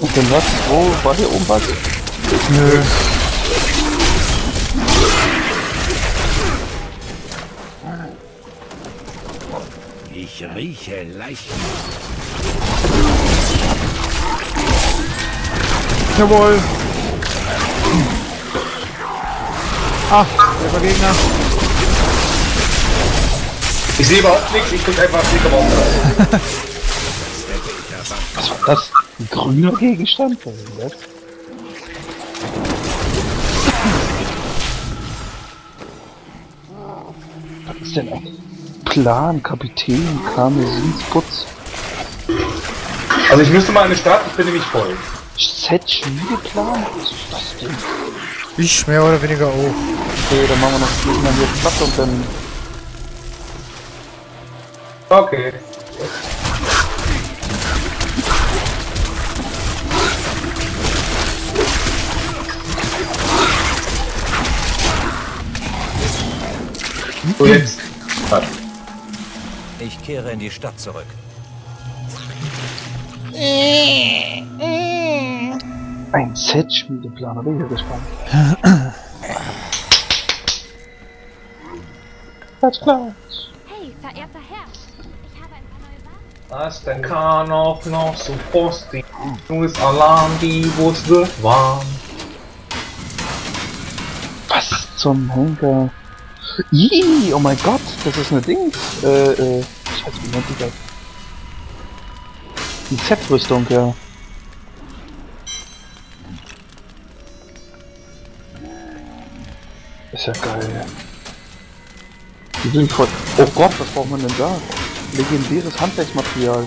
Und dann was? Wo war hier oben was? Nö. Ich rieche Leichen. Jawohl. Ah, der war Gegner. Ich sehe überhaupt nichts, ich bin einfach dick geworden. Was war das? Ein grüner Gegenstand von dem Wert? Was ist denn ein Plan, Kapitän, Kamesinsputz? Also ich müsste mal in die Stadt, ich bin nämlich voll. Set Schmiedeplan? Was ist das denn? Ich mehr oder weniger auch. Okay, dann machen wir noch ein bisschen hier platt und dann... Okay. So, jetzt. Ich kehre in die Stadt zurück. Ein Z-Schmiedeplan, da bin ich gespannt. Klatsch, klatsch. Hey, verehrter Herr, ich habe ein paar neue Waren. Was der Kahn auch noch so frostig. Nun ist Alarm, die Wurst wird warm. Was zum Henker? Ih, oh mein Gott, das ist eine Dings. Scheiße, wie nennt die das? Die Z-Rüstung, ja. Ist ja geil. Die sind voll. Oh Gott, was braucht man denn da? Legendäres Handwerksmaterial.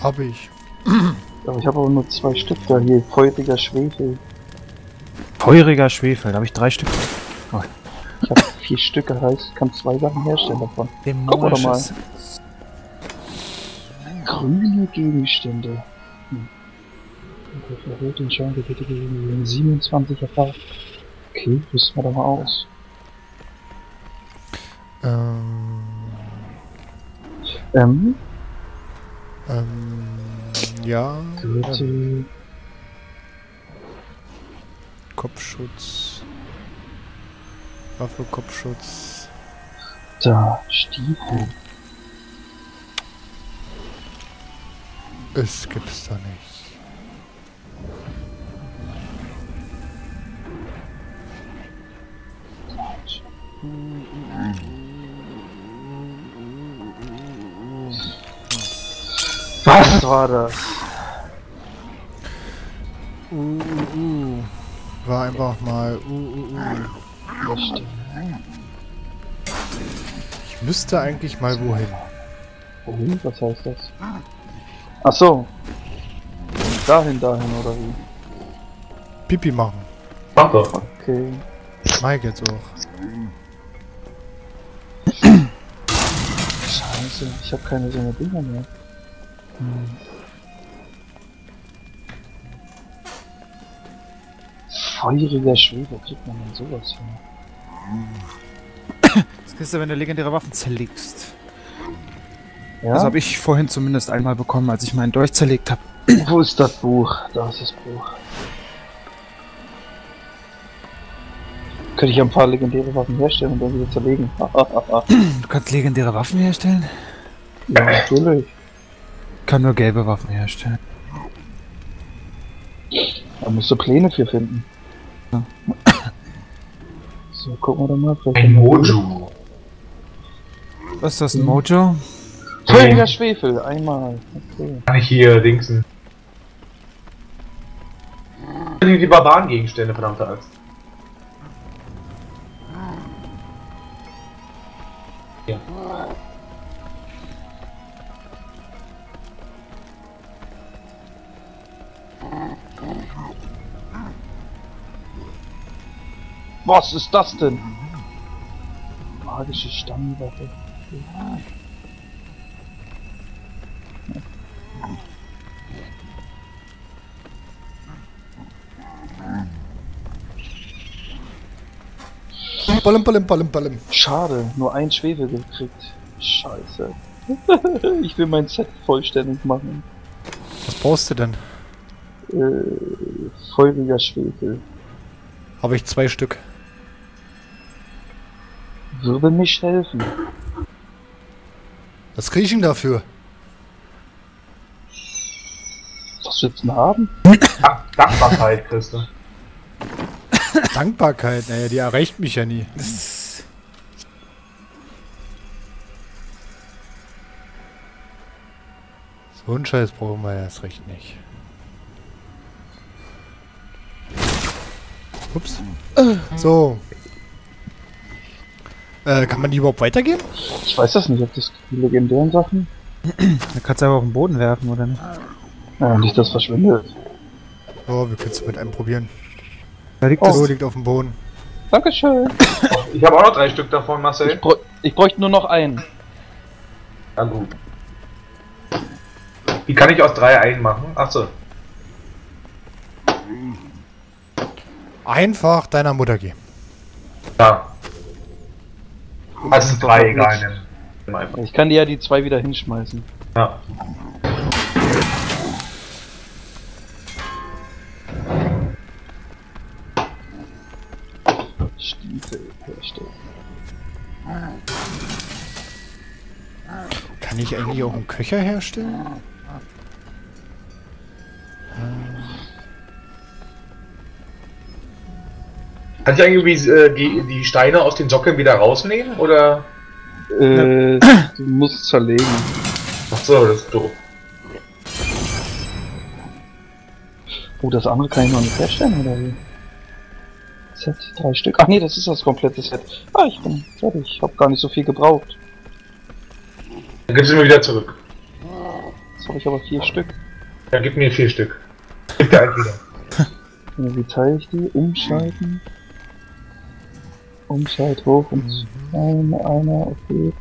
Hab ich. Aber ich habe aber nur 2 Stück da hier. Feuriger Schwefel. Feuriger Schwefel, da habe ich 3 Stück. Oh. Ich habe 4 Stück, das heißt, ich kann 2 Sachen herstellen davon. Guck mal doch mal. Grüne Gegenstände. Verrät den Schein, bitte gegen 27 erfahren. Okay, rüsten wir da mal aus. Ja. Gürtel. Kopfschutz. Waffe, Kopfschutz. Da, Stiefel. Es gibt's da nicht. Was war das? War einfach mal Ich müsste eigentlich mal wohin. Wohin? Was heißt das? Ach so. Dahin oder wie? Pipi machen. Okay. Mike jetzt auch. Scheiße, ich habe keine so eine Dinger mehr. Feuriger Schwefel, kriegt man denn sowas hin? Das kriegst du, wenn du legendäre Waffen zerlegst. Ja? Das habe ich vorhin zumindest einmal bekommen, als ich meinen Dolch zerlegt habe. Wo ist das Buch? Da ist das Buch. Könnte ich ein paar legendäre Waffen herstellen und dann wieder zerlegen. Du kannst legendäre Waffen herstellen? Ja, natürlich. Ich kann nur gelbe Waffen herstellen. Da musst du Pläne für finden. Ja. So, gucken wir doch mal. Vielleicht ein Mojo. Was ist das, ein Mojo? Völliger Schwefel, einmal. Okay. Kann ich hier dingsen? Die Barbarengegenstände, verdammte Axt. Ja. Was ist das denn? Magische Stammwaffe. Ballem. Schade, nur ein Schwefel gekriegt. Scheiße. Ich will mein Set vollständig machen. Was brauchst du denn? Feuriger Schwefel. Habe ich 2 Stück. Würde mich helfen. Was krieg ich denn dafür? Was willst du denn haben? Dankbarkeit, Christa. Dankbarkeit? Naja, die erreicht mich ja nie. So einen Scheiß brauchen wir erst recht nicht. Ups. So. Kann man die überhaupt weitergeben? Ich weiß das nicht, ob das die legendären Sachen... Da kannst du aber auf den Boden werfen, oder nicht? Ja, nicht, dass verschwindet. Oh, wir können es mit einem probieren. Da liegt das, liegt auf dem Boden. Dankeschön. Ich habe auch noch 3 Stück davon, Marcel. Ich bräuchte nur noch einen. Na gut. Wie kann ich aus 3 einen machen? Achso. Einfach deiner Mutter geben. Ja. Also 3 egal. Ich kann dir ja die 2 wieder hinschmeißen. Ja. Stiefel herstellen. Kann ich eigentlich auch einen Köcher herstellen? Kann ich eigentlich die Steine aus den Sockeln wieder rausnehmen, oder? Du musst zerlegen. Achso, das ist doof. Oh, das andere kann ich noch nicht herstellen, oder wie? Set, 3 Stück. Ach nee, das ist das komplette Set. Ah, ich bin fertig. Ich hab gar nicht so viel gebraucht. Dann gibst du mir wieder zurück. Jetzt habe ich aber 4 Stück. Ja, gib mir 4 Stück. Gib dir einen wieder. Ja, wie teile ich die? Umschalten. Umschalt hoch und einer, okay.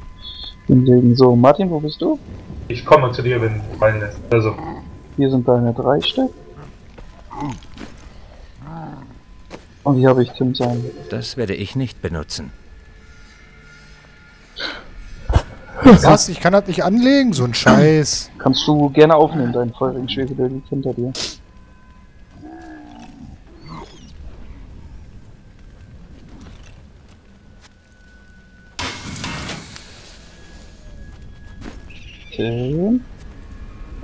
Hinlegen. So, Martin, wo bist du? Ich komme zu dir, wenn du reinlässt. Also. Hier sind deine 3 Stück. Und hier habe ich Tim sein. Das werde ich nicht benutzen. Was? Ich kann das nicht anlegen, so ein Scheiß. Kannst du gerne aufnehmen, deinen feurigen Schwefel, der liegt hinter dir. Okay.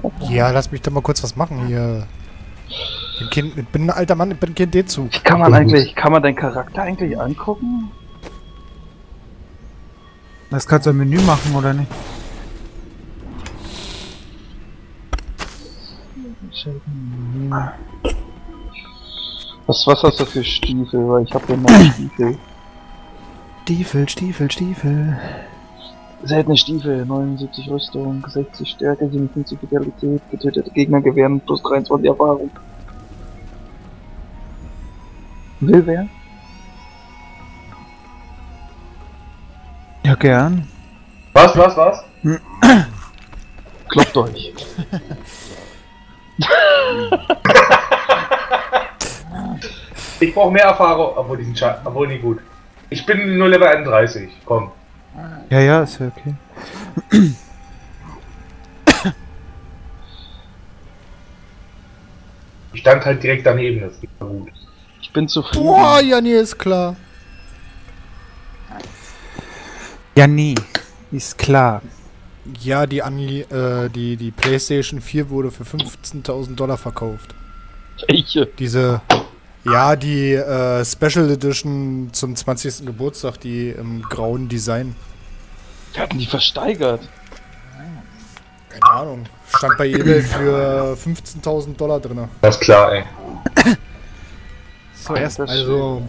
Okay. Ja, lass mich doch mal kurz was machen hier. Ich bin ein alter Mann, ich bin kein D-Zug. Kann man deinen Charakter eigentlich angucken? Das kannst du im Menü machen, oder nicht? Was hast du für Stiefel? Weil ich habe ja noch Stiefel. Stiefel. Seltene Stiefel, 79 Rüstung, 60 Stärke, 57 Vitalität, getötete Gegner gewähren plus 23 Erfahrung. Will wer? Ja, gern. Was? Klopft euch. Ich brauche mehr Erfahrung, obwohl nicht gut. Ich bin nur Level 31, komm. Ja, ist ja okay. Ich stand halt direkt daneben, das geht gut. Ich bin zufrieden. Boah, Janni ist klar. Janni ist klar. Ja, die PlayStation 4 wurde für $15.000 verkauft. Welche? Diese... Ja, die Special Edition zum 20. Geburtstag, die im grauen Design. Die hatten die versteigert. Keine Ahnung. Stand bei eBay für $15.000 drin. Das ist klar, ey. So, also,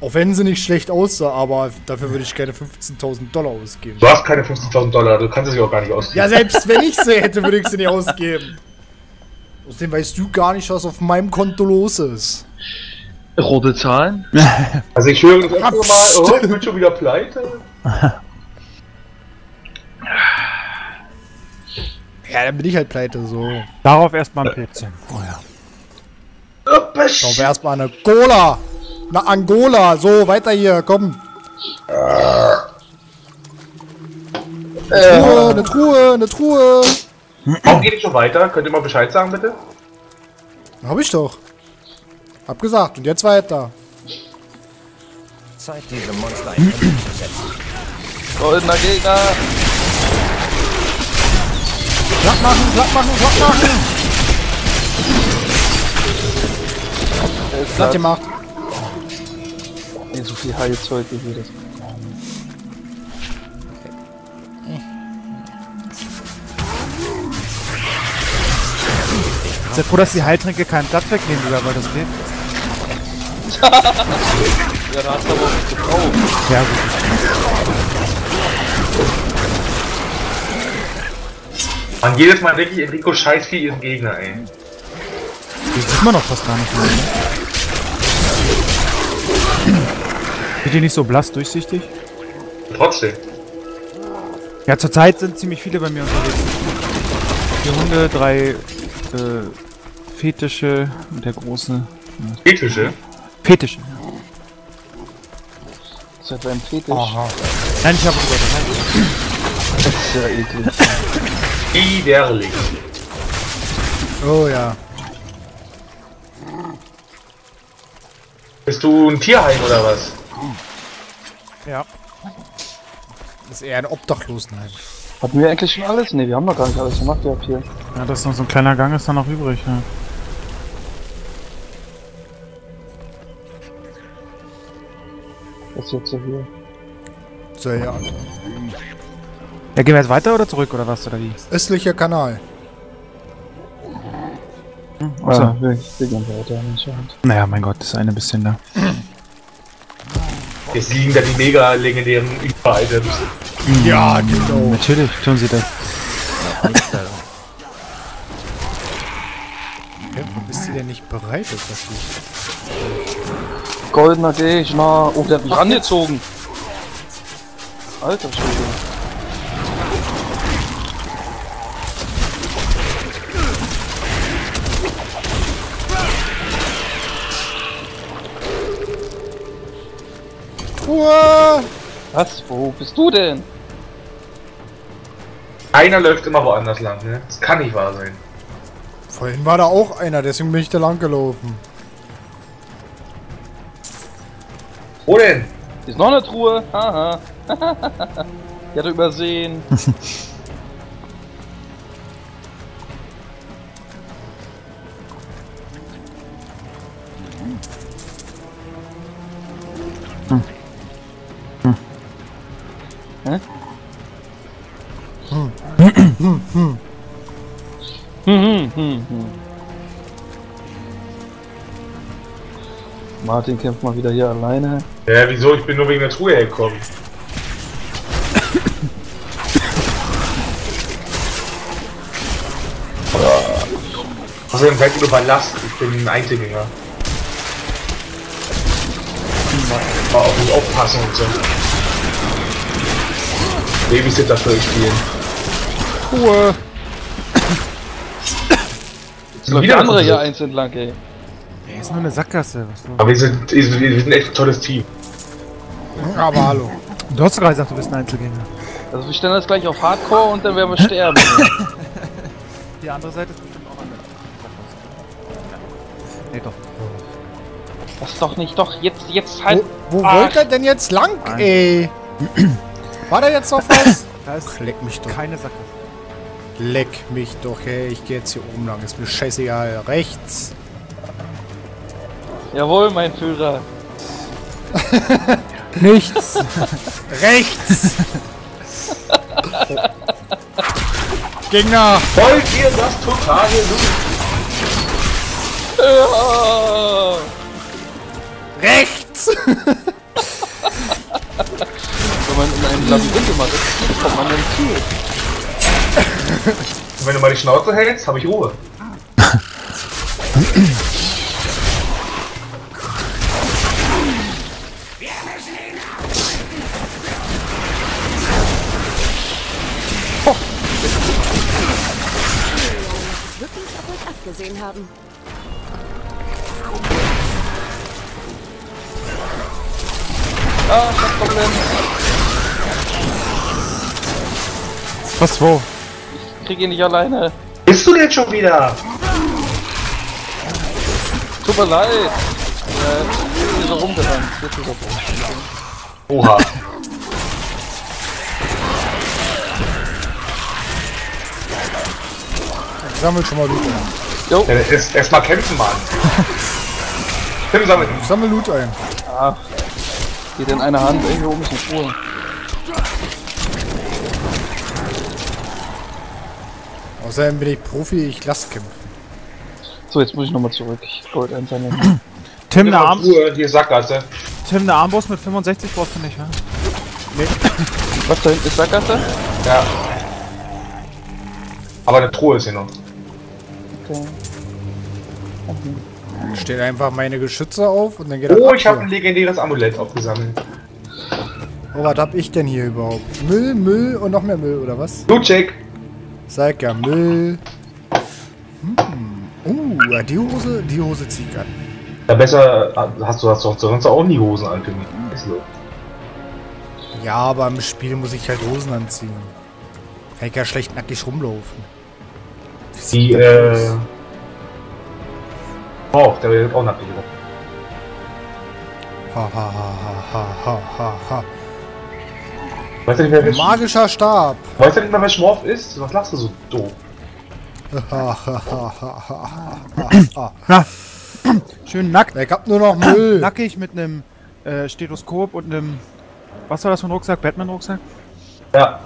auch wenn sie nicht schlecht aussah, aber dafür würde ich keine $15.000 ausgeben. Du hast keine $15.000, du kannst sie auch gar nicht ausgeben. Ja, selbst wenn ich sie hätte, würde ich sie nicht ausgeben. Außerdem weißt du gar nicht, was auf meinem Konto los ist. Rote Zahlen? Also ich höre das öfter mal, oh, ich bin schon wieder pleite. Ja, dann bin ich halt pleite, so. Darauf erstmal ein Pilzchen. Oh ja. Darauf erstmal eine Cola. Na, Angola. So, weiter hier, komm. Eine Truhe. Warum geht es schon weiter? Könnt ihr mal Bescheid sagen, bitte? Hab ich doch. Hab gesagt. Und jetzt weiter. Zeit, diese Monster einzusetzen. Goldener Gegner! Klapp machen, klapp machen, klapp machen! Klapp gemacht. Ey, so viel Heilzeug wie jedes Mal. Ich bin froh, dass die Heiltränke keinen Platz wegnehmen, weil das geht. Ja, da hast du aber auch nicht gebraucht. Ja, gut. Man, jedes Mal wirklich Enrico Scheißvieh ist Gegner, ey. Das sieht man doch fast gar nicht mehr. Sind die nicht so blass durchsichtig? Trotzdem. Ja, zurzeit sind ziemlich viele bei mir unterwegs. 4 Hunde, 3... Fetische und der große. Fetische? Fetische. Ist das ein Fetisch? Aha. Nein, ich habe es. Das ist ja eklig. Widerlich. Oh ja. Bist du ein Tierheim oder was? Ja. Das ist eher ein Obdachlosenheim. Hatten wir eigentlich schon alles? Ne, wir haben noch gar nicht alles gemacht, ja, hier. Ja, das ist noch so ein kleiner Gang, ist da noch übrig, ja. Das ist jetzt so hier. So, ja. Ja, gehen wir jetzt weiter oder zurück, oder was, oder wie? Östlicher Kanal. Hm, also. Ja, wir gehen weiter, anscheinend. Naja, mein Gott, das eine bisschen da. Jetzt liegen da die mega legendären Überall-Items. Ja, genau. Natürlich tun sie das. Okay, warum bist du denn nicht bereit? Goldener Gegner. Oh, der hat mich angezogen. Alter Schwede. Uah. Was? Wo bist du denn? Einer läuft immer woanders lang, ne? Das kann nicht wahr sein. Vorhin war da auch einer, deswegen bin ich da lang gelaufen. Wo denn? Ist noch eine Truhe. Haha. Die hat er übersehen. Martin kämpft mal wieder hier alleine. Ja, wieso? Ich bin nur wegen der Truhe hergekommen. Also dann seid ihr überlastet. Ich bin ein Einzelgänger. Mal auf mich aufpassen und so. Babysitter für euch spielen. Ruhe! Jetzt läuft der andere hier eins entlang, ey. Ey, ist nur eine Sackgasse. Aber wir sind echt ein tolles Team. Aber hallo. Du hast sogar gesagt, du bist ein Einzelgänger. Also wir stellen das gleich auf Hardcore und dann werden wir sterben. Die andere Seite ist bestimmt auch anders. Nee, doch. Das doch nicht, doch. Jetzt halt... Wo wollt er denn jetzt lang, ey? War da jetzt noch was? Da ist leck mich doch. Keine Sackgasse. Leck mich doch, ey. Ich gehe jetzt hier oben lang. Ist mir scheißegal. Rechts. Jawohl, mein Führer. Nichts. Rechts. Gegner. Wollt ihr das totale Loot? Ja. Rechts. Wenn man in einem Labyrinth immer sitzt, kommt man dann zu. Und wenn du mal die Schnauze hältst, habe ich Ruhe. Gesehen haben. Ah, ich hab Probleme. Was, wo? krieg ihn nicht alleine. Bist du denn schon wieder? Tut mir leid. Jetzt ist er rumgerannt. Oha. Sammelt schon mal Loot ein. Ja, erstmal kämpfen, Mann. Tim, sammel Loot ein. Ah, geht in einer Hand, irgendwo oben ist eine Spur. Außerdem bin ich Profi, ich lasse kämpfen. So, jetzt muss ich nochmal zurück. Ich wollte eins einnehmen. Tim, eine Sackgasse. Tim, eine Armbrust mit 65 brauchst du nicht, ne? Nee. Was, da hinten ist Sackgasse? Ja. Aber eine Truhe ist hier noch. Okay. Okay. Stehen einfach meine Geschütze auf und dann geht ich habe ein legendäres Amulett aufgesammelt. Oh, was hab ich denn hier überhaupt? Müll, Müll und noch mehr Müll, oder was? Blutcheck! Sag ja, Müll. Die Hose zieht an. Ja, besser hast du sonst auch nie Hosen anziehen. Ja, aber im Spiel muss ich halt Hosen anziehen. Kann ich ja schlecht nackig rumlaufen. Das die, der wird auch nackig rum. Ha, ha, ha, ha, ha, ha. Weißt du nicht mehr, wer magischer Stab. Weißt du nicht mehr, wer Schmorf ist? Was lachst du so doof? Na, schön nackt. Ich hab nur noch Müll. Nackig mit einem Stethoskop und einem... Was war das für ein Rucksack? Batman-Rucksack? Ja.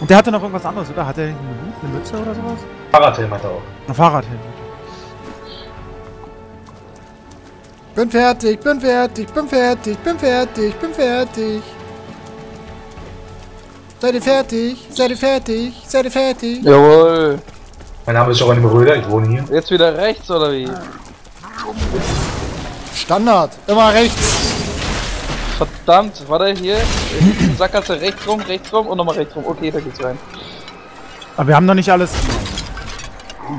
Und der hatte noch irgendwas anderes, oder? Hat er einen Hut, eine Mütze oder sowas? Fahrradhelm hat er auch. Ein Fahrradhelm. Bin fertig, bin fertig, bin fertig, bin fertig, bin fertig. Seid ihr fertig? Seid ihr fertig? Seid ihr fertig? Jawohl. Mein Name ist Joachim Röder, ich wohne hier. Jetzt wieder rechts, oder wie? Standard, immer rechts. Verdammt, warte, hier. Sackgasse rechts rum und nochmal rechts rum. Okay, da geht's rein. Aber wir haben noch nicht alles.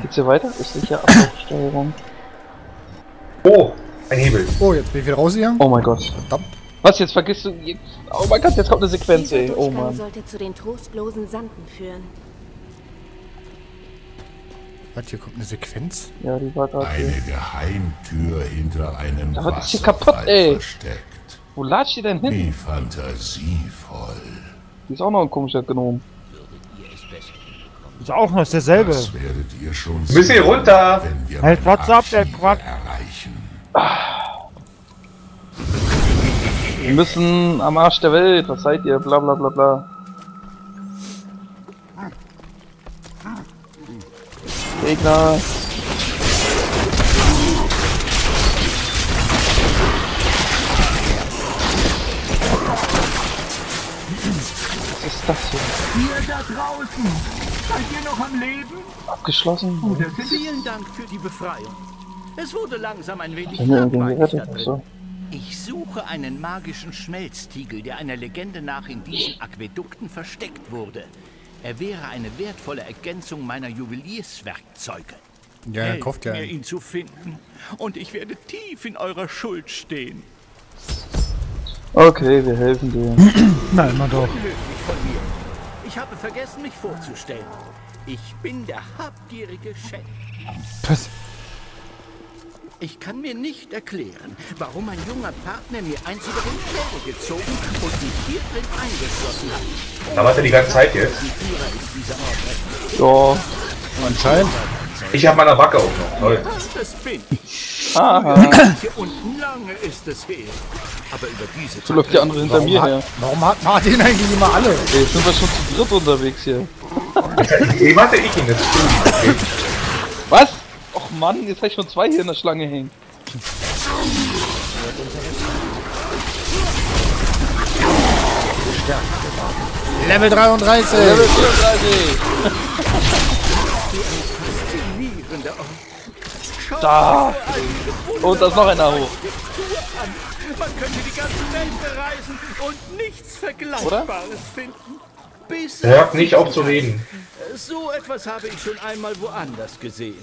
Geht's hier weiter? Ist sicher Ablaufsteuerung. Oh, ein Hebel. Oh, jetzt bin ich wieder rausgegangen. Oh mein Gott. Verdammt. Was, jetzt vergisst du... Jetzt, oh mein Gott, jetzt kommt eine Sequenz, ey. Oh Mann. Sollte zu den trostlosen Sanden führen. Was, hier kommt eine Sequenz? Ja, die war gerade eine Geheimtür hinter einem Wasserfall. Da ist sie kaputt, ey. Versteckt. Wo latscht ihr denn hin? Wie fantasievoll. Die ist auch noch ein komischer Gnom. Ist auch noch ist derselbe. Das werdet ihr schon sehen, bisschen runter! Halt, what's up, der Quack! Wir müssen am Arsch der Welt, was seid ihr? Bla bla bla bla. Gegner! Das hier. Ihr da draußen! Seid ihr noch am Leben? Abgeschlossen. Oh, vielen Dank für die Befreiung. Es wurde langsam ein wenig langweilig. Ich suche einen magischen Schmelztiegel, der einer Legende nach in diesen Aquädukten versteckt wurde. Er wäre eine wertvolle Ergänzung meiner Juwelierswerkzeuge. Ja, er kauft ja einen. Helft mir, ihn zu finden. Und ich werde tief in eurer Schuld stehen. Okay, wir helfen dir. Nein, mal doch. Ich habe vergessen, mich vorzustellen. Ich bin der habgierige Chef. Was? Ich kann mir nicht erklären, warum mein junger Partner mir eins über den Schädel gezogen und mich hier drin eingeschlossen hat. Da war er die ganze Zeit jetzt. Ja, anscheinend. Ich habe meine Backe auch noch. Toll. Das bin ich. Und lange ist es her. Aber über diese so läuft der andere hinter mir her. Warum hat Martin eigentlich immer alle? Ey, jetzt sind wir schon zu dritt unterwegs hier. Ey, warte, ich ihn jetzt. Was? Och Mann, jetzt hab ich schon zwei hier in der Schlange hängen. Level 33! Level 33! Da! Und da ist noch einer hoch. Man könnte die ganze Welt bereisen und nichts Vergleichbares finden. Hört nicht auf zu reden. So etwas habe ich schon einmal woanders gesehen.